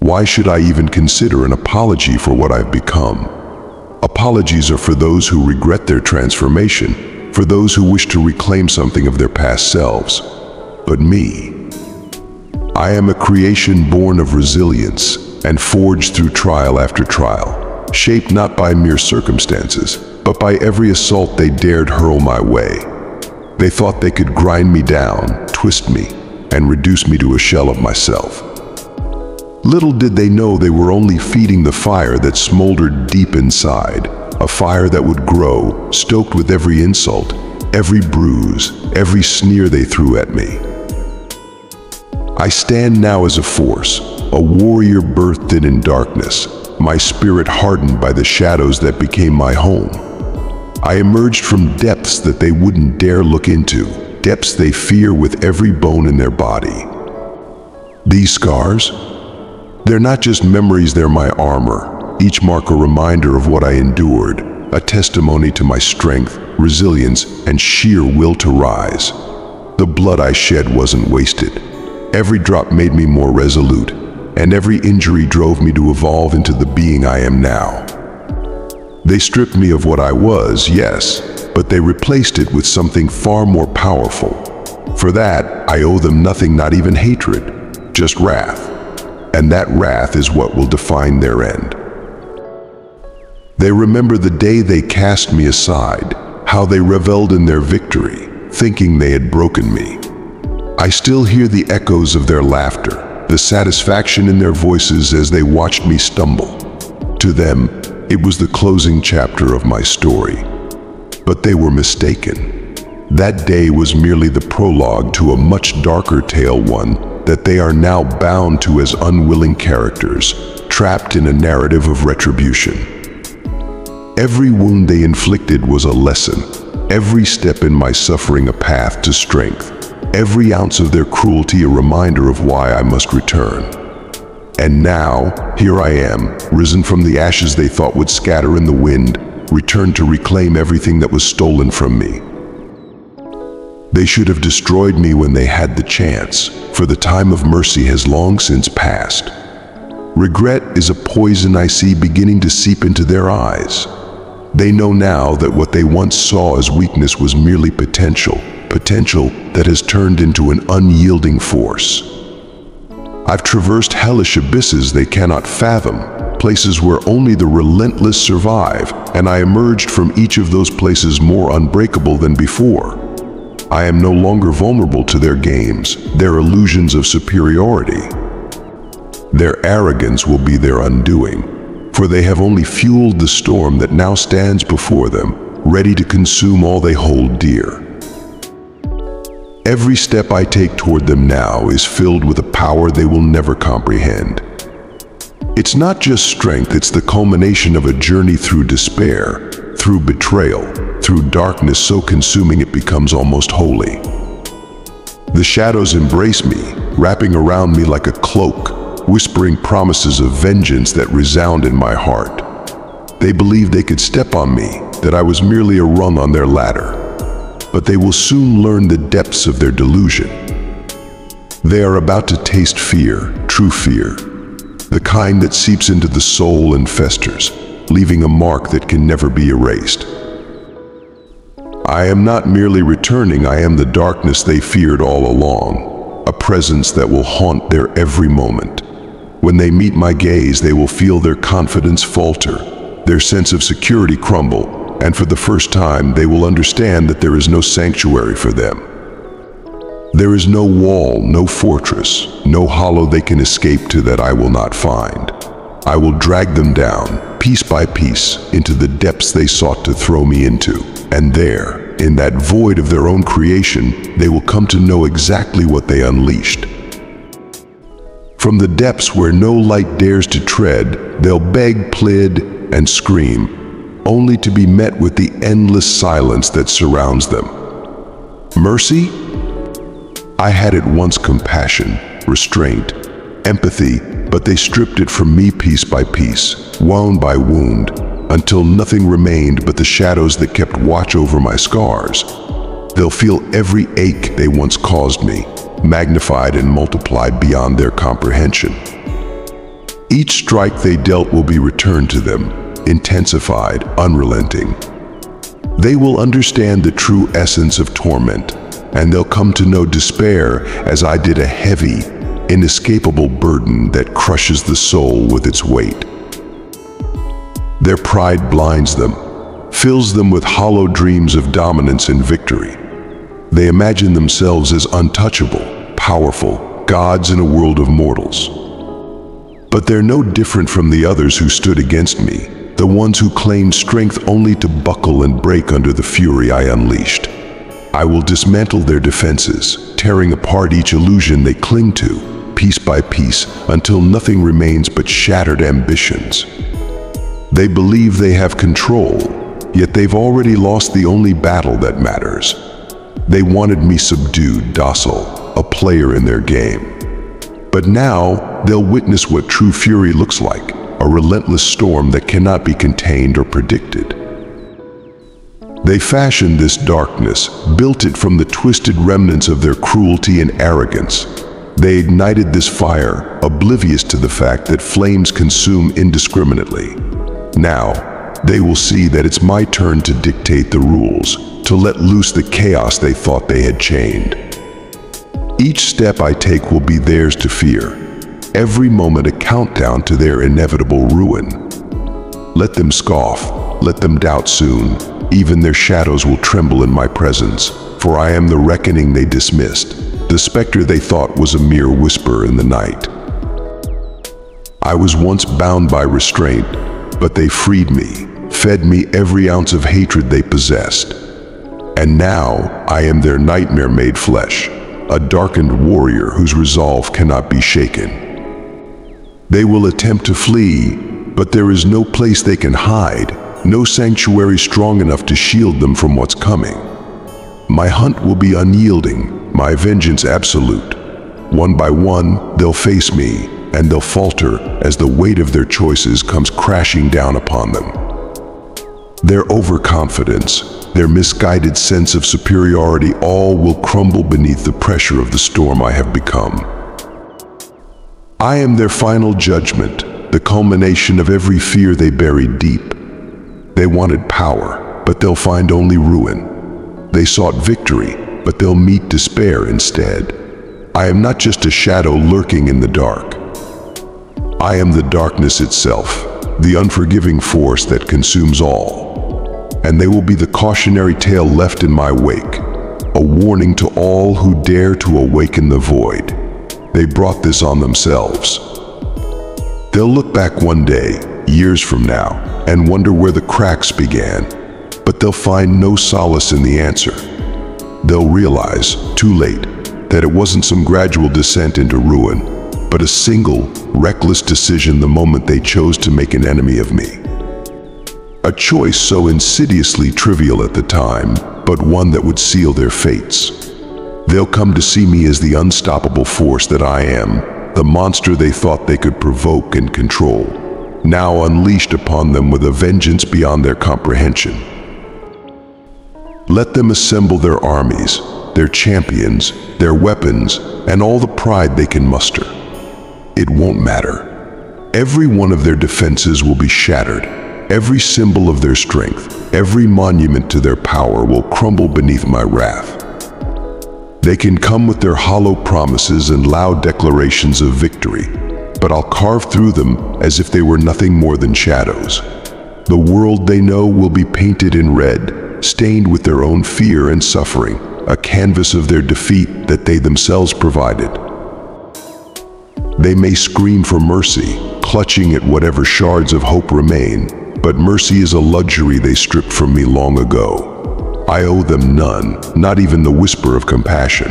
Why should I even consider an apology for what I've become? Apologies are for those who regret their transformation, for those who wish to reclaim something of their past selves. But me, I am a creation born of resilience and forged through trial after trial, shaped not by mere circumstances, but by every assault they dared hurl my way. They thought they could grind me down, twist me, and reduce me to a shell of myself. Little did they know they were only feeding the fire that smoldered deep inside, a fire that would grow, stoked with every insult, every bruise, every sneer they threw at me. I stand now as a force, a warrior birthed in darkness, my spirit hardened by the shadows that became my home. I emerged from depths that they wouldn't dare look into, depths they fear with every bone in their body. These scars? They're not just memories, they're my armor. Each mark a reminder of what I endured, a testimony to my strength, resilience, and sheer will to rise. The blood I shed wasn't wasted. Every drop made me more resolute, and every injury drove me to evolve into the being I am now. They stripped me of what I was, yes, but they replaced it with something far more powerful. For that, I owe them nothing, not even hatred, just wrath. And that wrath is what will define their end. They remember the day they cast me aside, how they reveled in their victory, thinking they had broken me. I still hear the echoes of their laughter, the satisfaction in their voices as they watched me stumble. To them, it was the closing chapter of my story. But they were mistaken. That day was merely the prologue to a much darker tale, one that they are now bound to as unwilling characters, trapped in a narrative of retribution. Every wound they inflicted was a lesson, every step in my suffering a path to strength, every ounce of their cruelty a reminder of why I must return. And now, here I am, risen from the ashes they thought would scatter in the wind, returned to reclaim everything that was stolen from me. They should have destroyed me when they had the chance, for the time of mercy has long since passed. Regret is a poison I see beginning to seep into their eyes. They know now that what they once saw as weakness was merely potential, potential that has turned into an unyielding force. I've traversed hellish abysses they cannot fathom, places where only the relentless survive, and I emerged from each of those places more unbreakable than before. I am no longer vulnerable to their games, their illusions of superiority. Their arrogance will be their undoing, for they have only fueled the storm that now stands before them, ready to consume all they hold dear. Every step I take toward them now is filled with a power they will never comprehend. It's not just strength, it's the culmination of a journey through despair, through betrayal, through darkness so consuming it becomes almost holy. The shadows embrace me, wrapping around me like a cloak, whispering promises of vengeance that resound in my heart. They believed they could step on me, that I was merely a rung on their ladder. But they will soon learn the depths of their delusion. They are about to taste fear, true fear, the kind that seeps into the soul and festers, leaving a mark that can never be erased. I am not merely returning, I am the darkness they feared all along, a presence that will haunt their every moment. When they meet my gaze, they will feel their confidence falter, their sense of security crumble, and for the first time, they will understand that there is no sanctuary for them. There is no wall, no fortress, no hollow they can escape to that I will not find. I will drag them down, piece by piece, into the depths they sought to throw me into. And there, in that void of their own creation, they will come to know exactly what they unleashed. From the depths where no light dares to tread, they'll beg, plead, and scream, only to be met with the endless silence that surrounds them. Mercy? I had at once compassion, restraint, empathy, but they stripped it from me piece by piece, wound by wound, until nothing remained but the shadows that kept watch over my scars. They'll feel every ache they once caused me, magnified and multiplied beyond their comprehension. Each strike they dealt will be returned to them, intensified, unrelenting. They will understand the true essence of torment, and they'll come to know despair as I did a heavy, inescapable burden that crushes the soul with its weight. Their pride blinds them, fills them with hollow dreams of dominance and victory. They imagine themselves as untouchable, powerful, gods in a world of mortals. But they're no different from the others who stood against me, the ones who claimed strength only to buckle and break under the fury I unleashed. I will dismantle their defenses, tearing apart each illusion they cling to, piece by piece, until nothing remains but shattered ambitions. They believe they have control, yet they've already lost the only battle that matters. They wanted me subdued, docile, a player in their game. But now they'll witness what true fury looks like, a relentless storm that cannot be contained or predicted. They fashioned this darkness, built it from the twisted remnants of their cruelty and arrogance. They ignited this fire, oblivious to the fact that flames consume indiscriminately. Now, they will see that it's my turn to dictate the rules, to let loose the chaos they thought they had chained. Each step I take will be theirs to fear, every moment a countdown to their inevitable ruin. Let them scoff, let them doubt soon, even their shadows will tremble in my presence, for I am the reckoning they dismissed, the specter they thought was a mere whisper in the night. I was once bound by restraint, but they freed me, fed me every ounce of hatred they possessed. And now I am their nightmare made flesh, a darkened warrior whose resolve cannot be shaken. They will attempt to flee, but there is no place they can hide, no sanctuary strong enough to shield them from what's coming. My hunt will be unyielding, my vengeance absolute. One by one, they'll face me, and they'll falter as the weight of their choices comes crashing down upon them. Their overconfidence, their misguided sense of superiority, all will crumble beneath the pressure of the storm I have become. I am their final judgment, the culmination of every fear they buried deep. They wanted power, but they'll find only ruin. They sought victory, but they'll meet despair instead. I am not just a shadow lurking in the dark. I am the darkness itself, the unforgiving force that consumes all. And they will be the cautionary tale left in my wake, a warning to all who dare to awaken the void. They brought this on themselves. They'll look back one day, years from now, and wonder where the cracks began, but they'll find no solace in the answer. They'll realize, too late, that it wasn't some gradual descent into ruin, but a single, reckless decision the moment they chose to make an enemy of me. A choice so insidiously trivial at the time, but one that would seal their fates. They'll come to see me as the unstoppable force that I am, the monster they thought they could provoke and control, now unleashed upon them with a vengeance beyond their comprehension. Let them assemble their armies, their champions, their weapons, and all the pride they can muster. It won't matter. Every one of their defenses will be shattered. Every symbol of their strength, every monument to their power will crumble beneath my wrath. They can come with their hollow promises and loud declarations of victory, but I'll carve through them as if they were nothing more than shadows. The world they know will be painted in red, stained with their own fear and suffering, a canvas of their defeat that they themselves provided. They may scream for mercy, clutching at whatever shards of hope remain, but mercy is a luxury they stripped from me long ago. I owe them none, not even the whisper of compassion.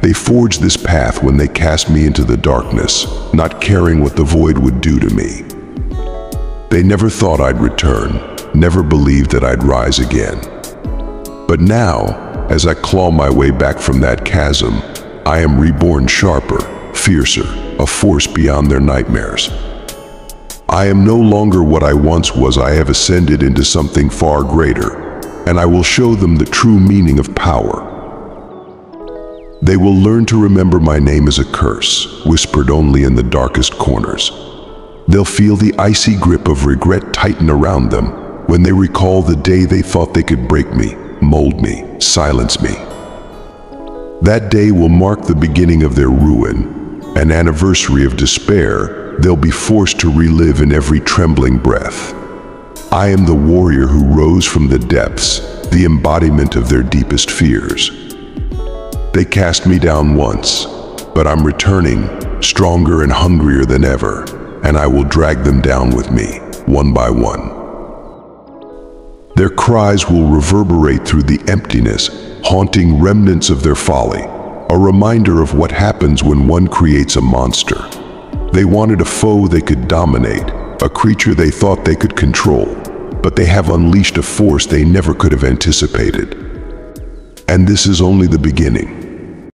They forged this path when they cast me into the darkness, not caring what the void would do to me. They never thought I'd return, never believed that I'd rise again. But now, as I claw my way back from that chasm, I am reborn sharper, fiercer, a force beyond their nightmares. I am no longer what I once was. I have ascended into something far greater, and I will show them the true meaning of power. They will learn to remember my name as a curse, whispered only in the darkest corners. They'll feel the icy grip of regret tighten around them when they recall the day they thought they could break me, mold me, silence me. That day will mark the beginning of their ruin, an anniversary of despair they'll be forced to relive in every trembling breath. I am the warrior who rose from the depths, the embodiment of their deepest fears. They cast me down once, but I'm returning, stronger and hungrier than ever, and I will drag them down with me, one by one. Their cries will reverberate through the emptiness, haunting remnants of their folly, a reminder of what happens when one creates a monster. They wanted a foe they could dominate, a creature they thought they could control, but they have unleashed a force they never could have anticipated. And this is only the beginning.